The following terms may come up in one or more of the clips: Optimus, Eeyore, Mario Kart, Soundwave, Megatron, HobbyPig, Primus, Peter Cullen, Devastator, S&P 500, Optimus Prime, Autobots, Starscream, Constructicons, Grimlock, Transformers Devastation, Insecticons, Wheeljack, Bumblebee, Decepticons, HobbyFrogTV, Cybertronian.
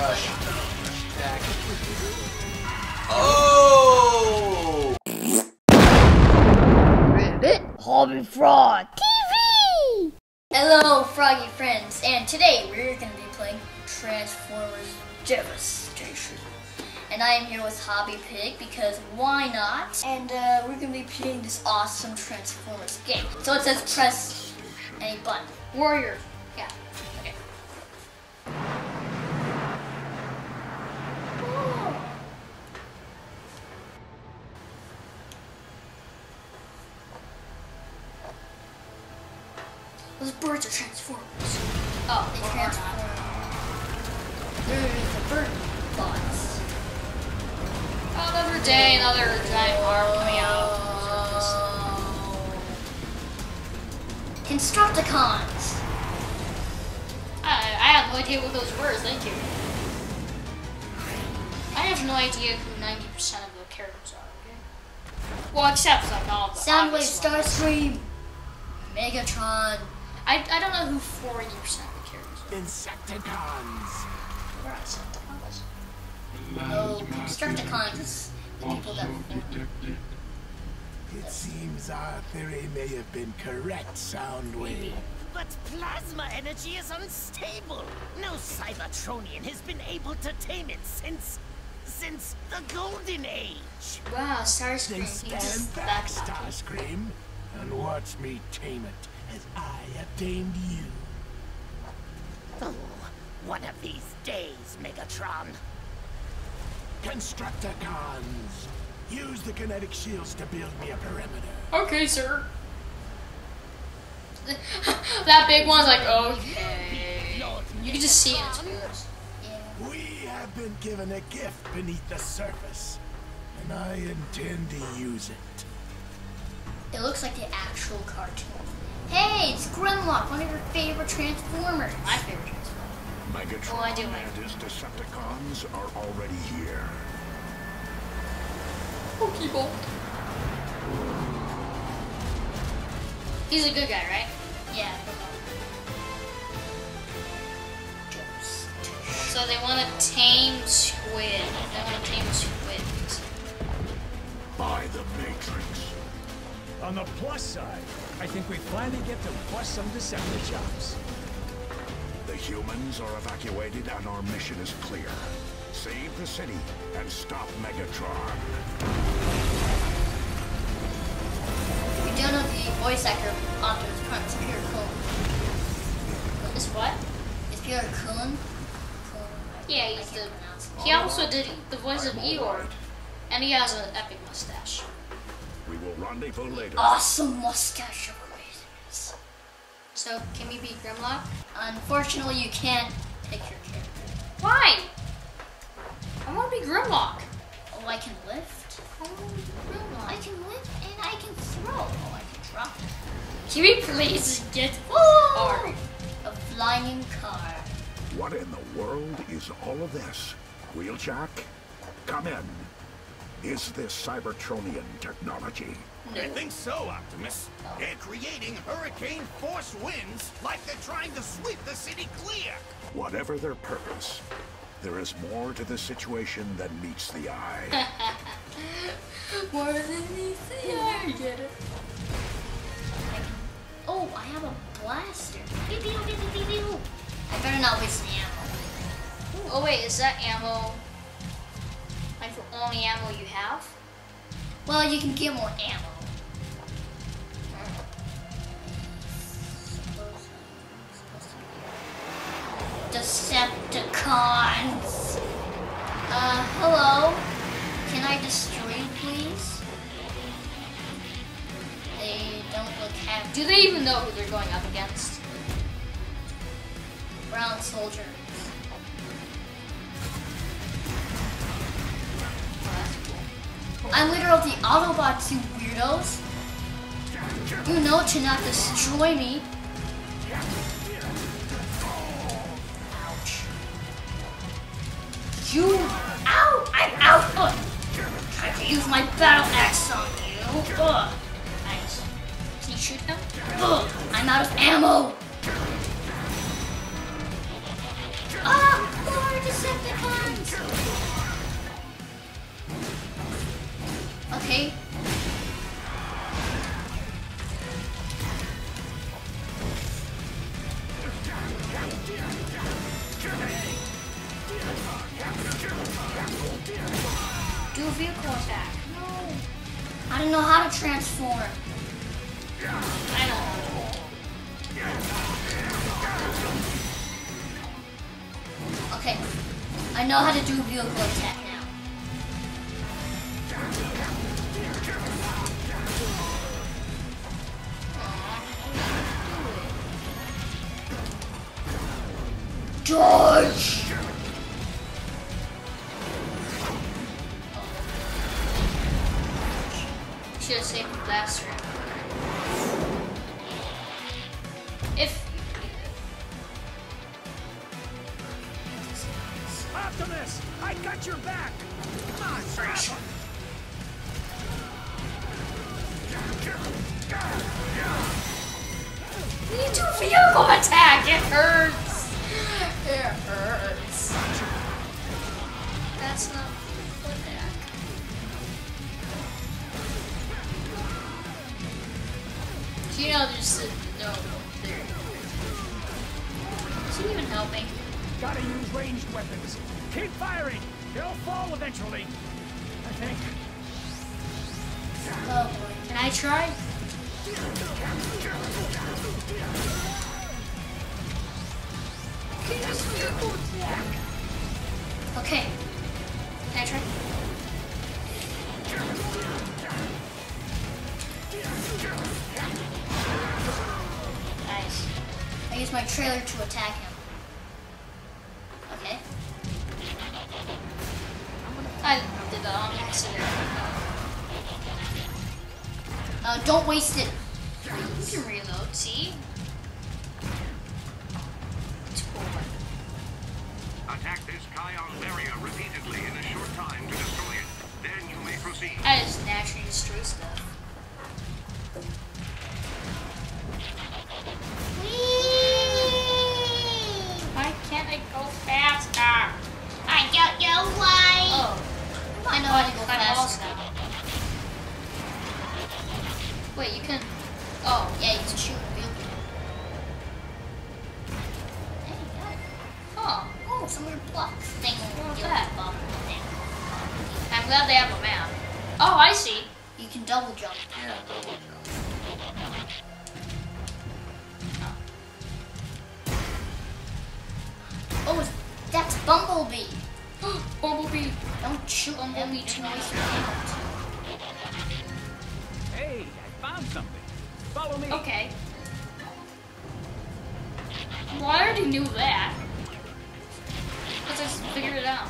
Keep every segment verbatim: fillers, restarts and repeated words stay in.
rush back. Oh! Hobby Frog T V! Hello, froggy friends, and today we're going to be playing Transformers Devastation. And I am here with Hobby Pig because why not? And uh, we're going to be playing this awesome Transformers game. So it says press a button. Warrior. Yeah. Okay. Oh. Those birds are Transformers. Oh, they transform. They're the bird bots. Another day, another giant bar coming out. Constructicons! I, I have no idea what those were, thank you. I have no idea who ninety percent of the characters are, okay? Well, except like all of them. Soundwave, Starscream, Megatron. I, I don't know who forty percent of the characters are. Insecticons! We're not Insecticons. No, Constructicons, the people that detected. It seems our theory may have been correct, Soundwave. But plasma energy is unstable. No Cybertronian has been able to tame it since... since the Golden Age. Wow, Starscream. They stand back, Starscream, and watch me tame it as I have tamed you. Oh, one of these days, Megatron. Constructicons, use the kinetic shields to build me a perimeter. Okay, sir. That big one's like, okay. You can just see it. Yeah. We have been given a gift beneath the surface, and I intend to use it. It looks like the actual cartoon. Hey, it's Grimlock, one of your favorite Transformers. My favorite Transformers. Megatron oh, I do like and his Decepticons are already here. Pokeball. He's a good guy, right? Yeah. Just. So they want to tame squid. They want to tame squid. By the Matrix. On the plus side, I think we finally get to bust some Decepticons. The humans are evacuated and our mission is clear. Save the city and stop Megatron. We don't know the voice actor of Optimus Prime. It's Peter Cullen. It's what? It's Peter Cullen. Yeah, he's the... He also did the voice of Eeyore. And he has an epic mustache. We will rendezvous later. Awesome mustache. So, can we be Grimlock? Unfortunately, you can't pick your character. Why? I want to be Grimlock. Oh, I can lift? I want to be Grimlock. I can lift and I can throw. Oh, I can drop. Can we please get oh! a flying car? What in the world is all of this? Wheeljack, come in. Is this Cybertronian technology? No. I think so, Optimus. Oh. They're creating hurricane-force winds like they're trying to sweep the city clear. Whatever their purpose, there is more to the situation than meets the eye. More than meets the eye, I get it. I can... Oh, I have a blaster. Beep, beep, beep, beep, beep, beep. I better not waste the ammo. Ooh. Oh wait, is that ammo... like the only ammo you have? Well, you can get more ammo. Decepticons! Uh, hello? Can I destroy, please? They don't look happy. Do they even know who they're going up against? Brown soldiers. I'm leader of the Autobots, you weirdos. You know to not destroy me. Ouch. You. Ow! I'm out! Ugh. I can use my battle axe on you. Ugh. Nice. Can you shoot him? Ugh. I'm out of ammo! Ah! More Decepticons! Do a vehicle attack. No. I don't know how to transform. I don't know. Okay. I know how to do a vehicle attack now. George! Should have saved the last round. If you believe it. Optimus! I got your back! Come on, Fresh! We need to do a vehicle attack! It hurts! It hurts. That's not what the heck. So you know there's a, no there. Is he even helping? Gotta use ranged weapons. Keep firing! They'll fall eventually. I think. Oh boy. Can I try? Okay. Can I try? Nice. I use my trailer to attack him. Okay. I did that on accident. Uh, don't waste it. You can reload, see? Attack this Kion barrier repeatedly in a short time to destroy it. Then you may proceed. I just naturally destroy stuff. Whee! Why can't I go faster? I don't know why. Oh, I know how to go faster. Wait, you can. Oh, yeah, you can shoot. Some weird block thing. What's that? Thing. I'm glad they have a map. Oh, I see. You can double jump. Yeah, double jump. Oh, oh that's Bumblebee. Bumblebee. Don't shoot Bumblebee too much. Hey, I found something. Follow me. Okay. Well, I already knew that. Let's just figure it out.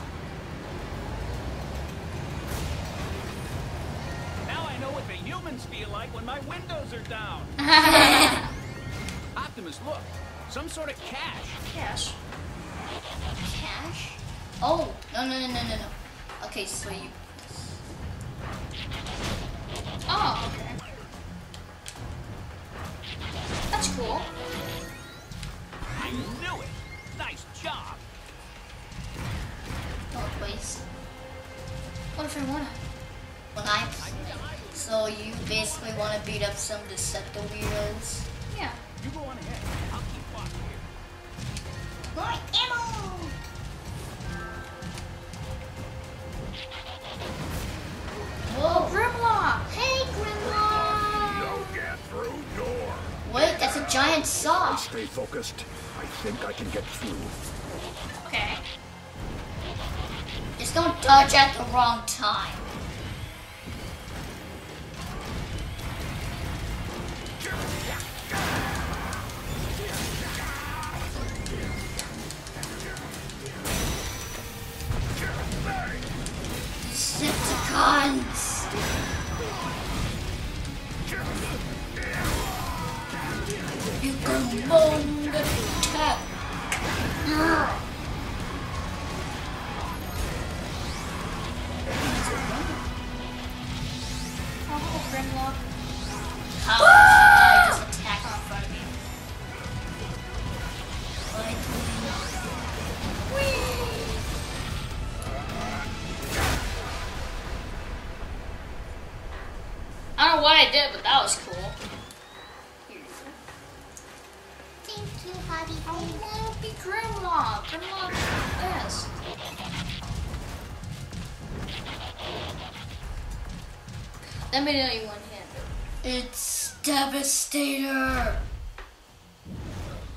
Now I know what the humans feel like when my windows are down. Optimus, look. Some sort of cache. Cache? Cache? Oh, no, no, no, no, no, no. Okay, so you... Oh, okay. That's cool. I knew it. Nice job. Place. What if I wanna? When I play. So you basically wanna beat up some Decepticon weirdos? Yeah. You go on ahead. I'll keep watching here. My ammo! Whoa, Grimlock! Hey, Grimlock! Don't get through door. Wait, that's a giant saw. Stay focused. I think I can get through. Okay. Just don't dodge at the wrong time. Insecticons. You can moan attack. Yeah. Grimlock. How ah! does it attack in front of me? I don't know what I did, but that was cool. Thank you, Hobby. I love Grimlock. Grimlock's the best. That made it only one-handed. It's Devastator.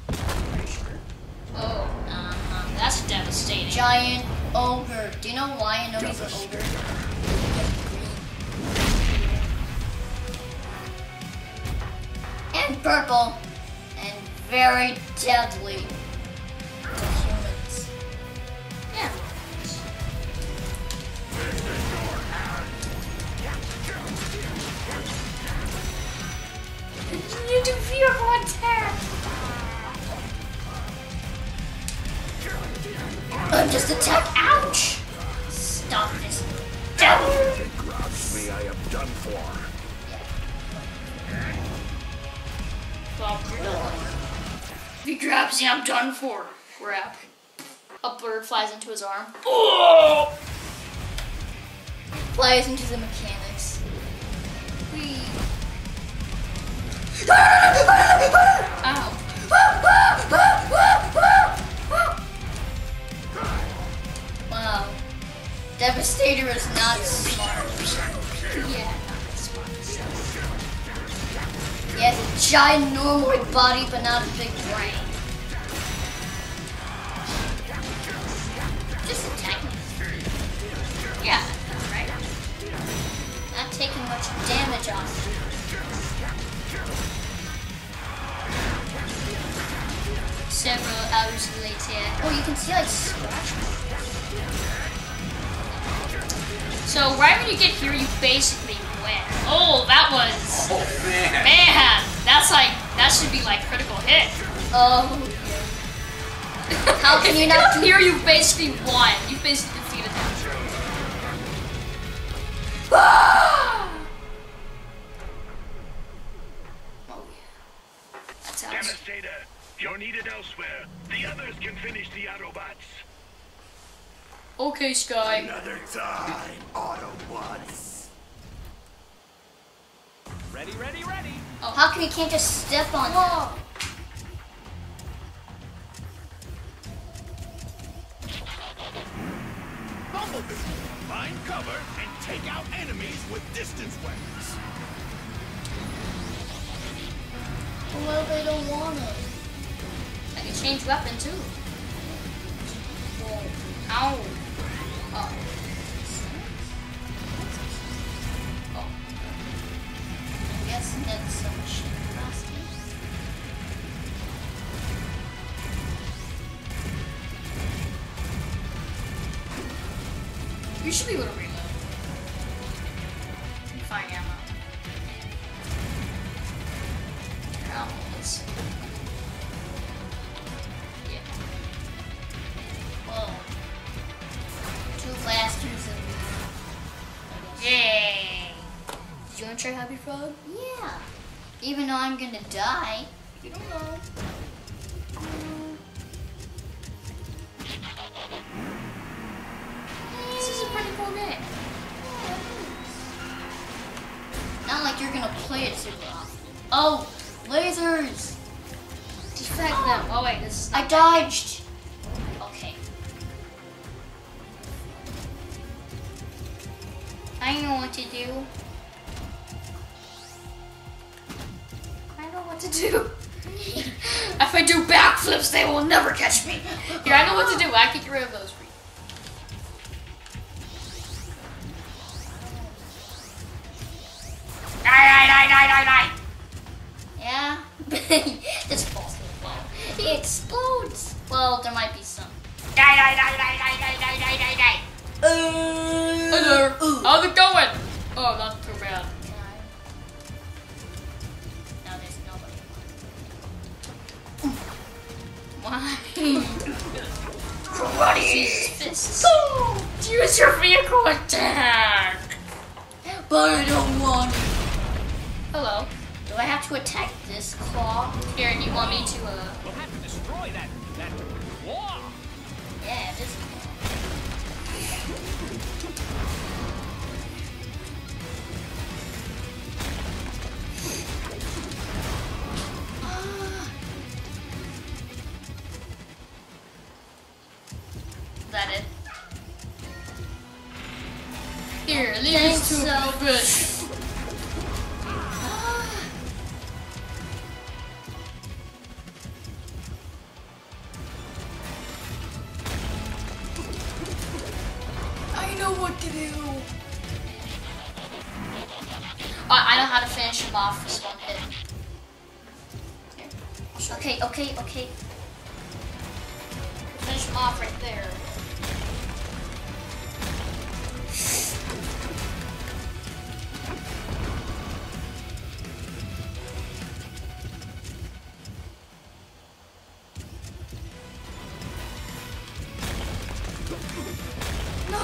Pretty sure. Oh, uh-huh. That's devastating. Giant ogre. Do you know why I know he's an ogre? And purple. And very deadly. You do vehicle attack! I'm just attacked! Ouch! Stop this devil! If it grabs me, I am done for. Well, if he grabs me, I'm done for. Crap. A bird flies into his arm. Oh! Flies into the mechanics. Whee! Ow. Wow. Devastator is not smart. Yeah, not smart. He has a ginormous body, but not a big brain. Just attack me. Yeah, right? Not taking much damage off him. Several hours later. Oh, you can see like scratch marks. So right when you get here, you basically win. Oh, that was oh, man. man. That's like that should be like critical hit. Oh. Yeah. How can you not? Do here, you basically won. You basically defeated them. Devastator, you're needed elsewhere. The others can finish the Autobots. Okay, Sky. Another time, Autobots. Ready, ready, ready. Oh, how come you can't just step on them? Bumblebee, find cover and take out enemies with distance weapons. Well, they don't want it. I can change weapon too. Whoa. Ow. Oh. Oh. I guess that's some shit. You should be able to reload. Fine ammo. Try Happy Frog? Yeah. Even though I'm gonna die. You don't know. This is a pretty cool game. Yeah, it is. Not like you're gonna play it super often. Oh, lasers! Defect oh. them. Oh wait, this is. I dodged. Okay. I know what to do. To do. If I do backflips, they will never catch me. Here, I know what to do. I can get rid of those for you. Die, die, die, die, die, die. Yeah. This falls to the floor. He explodes. Well, there might be some. Die, die, die, die, die, die, die, die, die, die. Uh, Hello. Ooh. How's it going? Oh, not too bad. Why? Karate! Oh, use your vehicle attack! But I don't want it. Hello. Do I have to attack this claw? Here, do you want me to, uh... We'll have to destroy that, that claw! Yeah, this Here, leave this to so. a fish. know what to do. Alright, I know how to finish him off with one hit. Okay, okay, okay. Finish him off right there.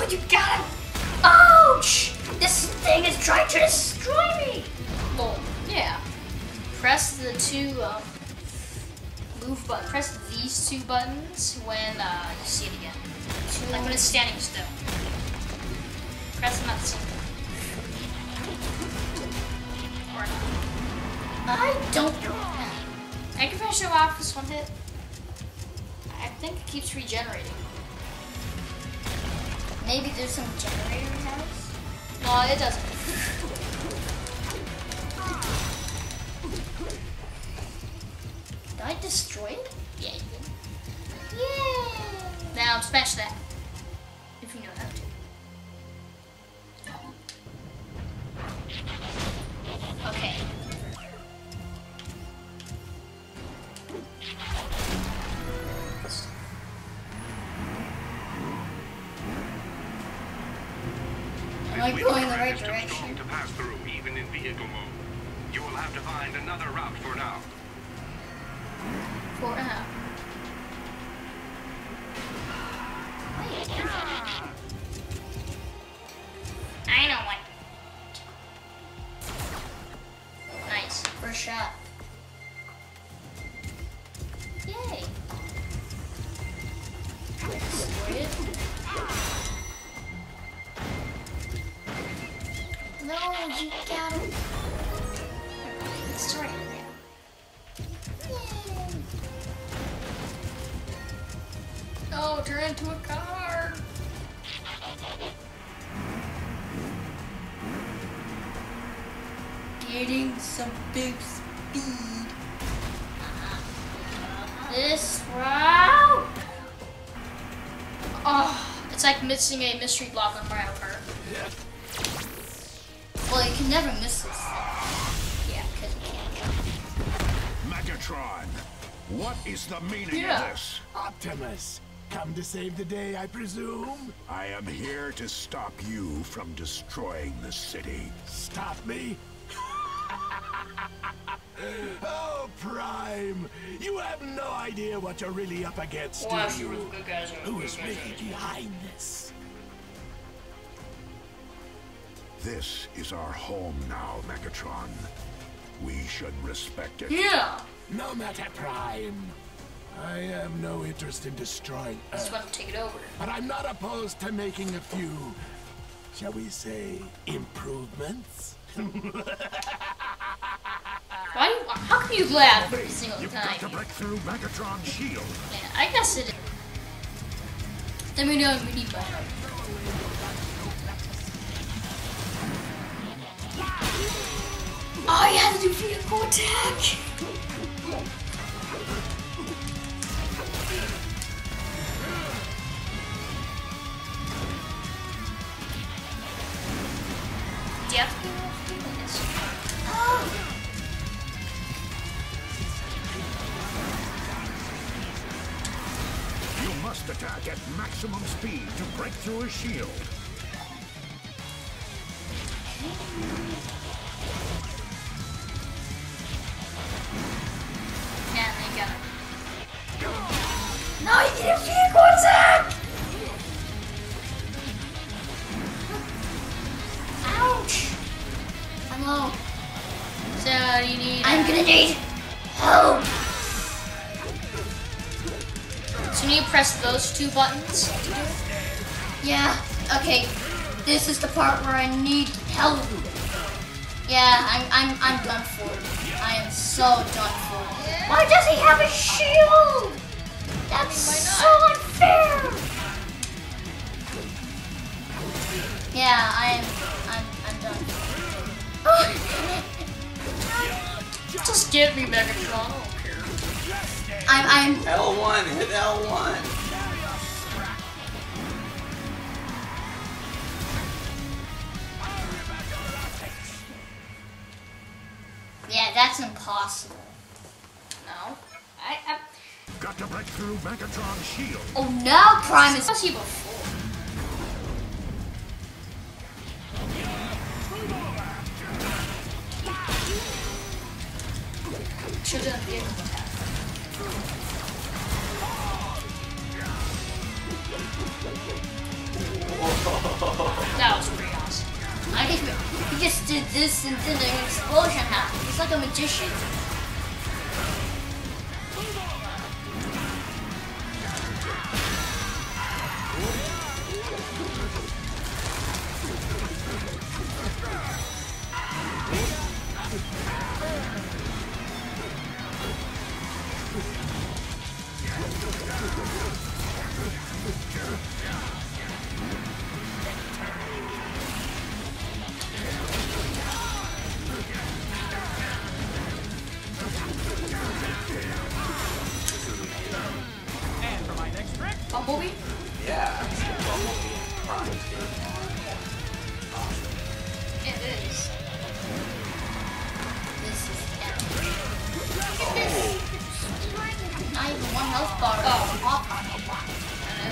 You got him! Ouch! This thing is trying to destroy me! Well, yeah. Press the two um, move buttons. Press these two buttons when uh, you see it again. Two. Like when it's standing still. Press them at the same time. Or not. I don't know. I can finish it off this one hit. I think it keeps regenerating. Maybe there's some generator in the house? No, it doesn't. Did I destroy it? Yeah, you did. Yay! Now smash that. If you know how to. Okay. Am I going the right direction? To pass through, even in vehicle mode. You will have to find another route for now. For now. I know one. Nice. First shot. Yay. Destroy it. No, you got him. Let's try it again. Yay! No, turn into a car! Getting some big speed. This route! Oh, it's like missing a mystery block on Mario Kart. Yeah. Well, you can never miss this. Yeah, because you can't. Megatron, what is the meaning yeah. of this? Optimus, come to save the day, I presume? I am here to stop you from destroying the city. Stop me? Oh, Prime, you have no idea what you're really up against, well, do you? Really good guys, really Who is really behind this? This is our home now, Megatron. We should respect it. Yeah. No matter, Prime. I have no interest in destroying Earth. Just want to take it over. But I'm not opposed to making a few, shall we say, improvements. Why? Do you, how come you laugh every single You've time? You've got to break through Megatron's shield. Yeah, I guess it is. Let me know if we need by. Oh, you had to do vehicle attack! Do you have to do vehicle attack? Oh! You must attack at maximum speed to break through a shield. No, you get a vehicle attack! Ouch! I'm low. So you need. I'm gonna need help. So you need to press those two buttons. Yeah. Okay. This is the part where I need help. Yeah, I'm I'm I'm done for. I am so done for. Why does he have a shield? That's so unfair. Yeah, I'm I'm I'm done. Just get me, Megatron. I'm I'm L one, hit L one. that's impossible. No. I, I... Got to break through Megatron's shield. Oh, now Primus. I've seen you before. Shouldn't have given him that. That was pretty awesome. I just, he just did this and then an explosion happened. He's like a magician. Bumblebee? Yeah, Bumblebee is prime state. It is. This is epic. Oh. Not even one health bar. Oh, pop on the block. I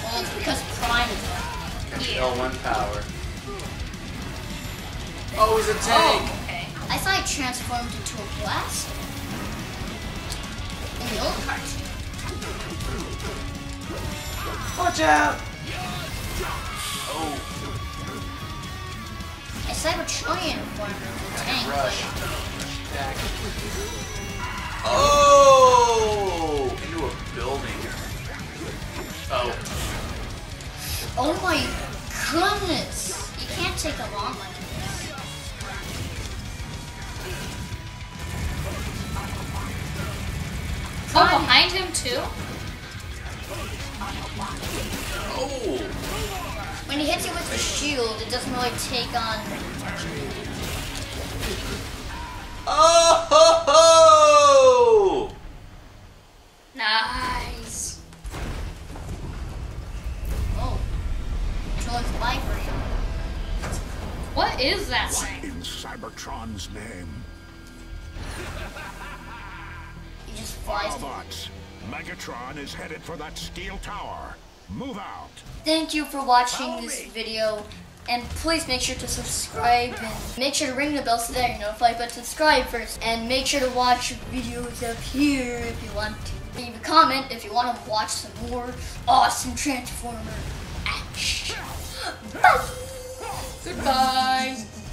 know. Well, it's because Prime is there. Control one power. Oh, he's a tank! Oh, okay. I thought I transformed into a blast. In the old cartoon. Watch out! Oh. A Cybertronian form of the tank. Rush. Back. Oh! Into a building. Oh. Oh my goodness! You can't take a long one. Oh, behind him too? Oh! When he hits you with the shield, it doesn't really take on. Oh ho ho! Nice. Oh, Joy's library. What is that? What in Cybertron's name? He just flies. Autobots. Megatron is headed for that steel tower. Move out. Thank you for watching this video, and please make sure to subscribe and make sure to ring the bell so that you're notified, but subscribe first and make sure to watch videos up here if you want to. Leave a comment if you want to watch some more awesome Transformer action. Bye. Goodbye.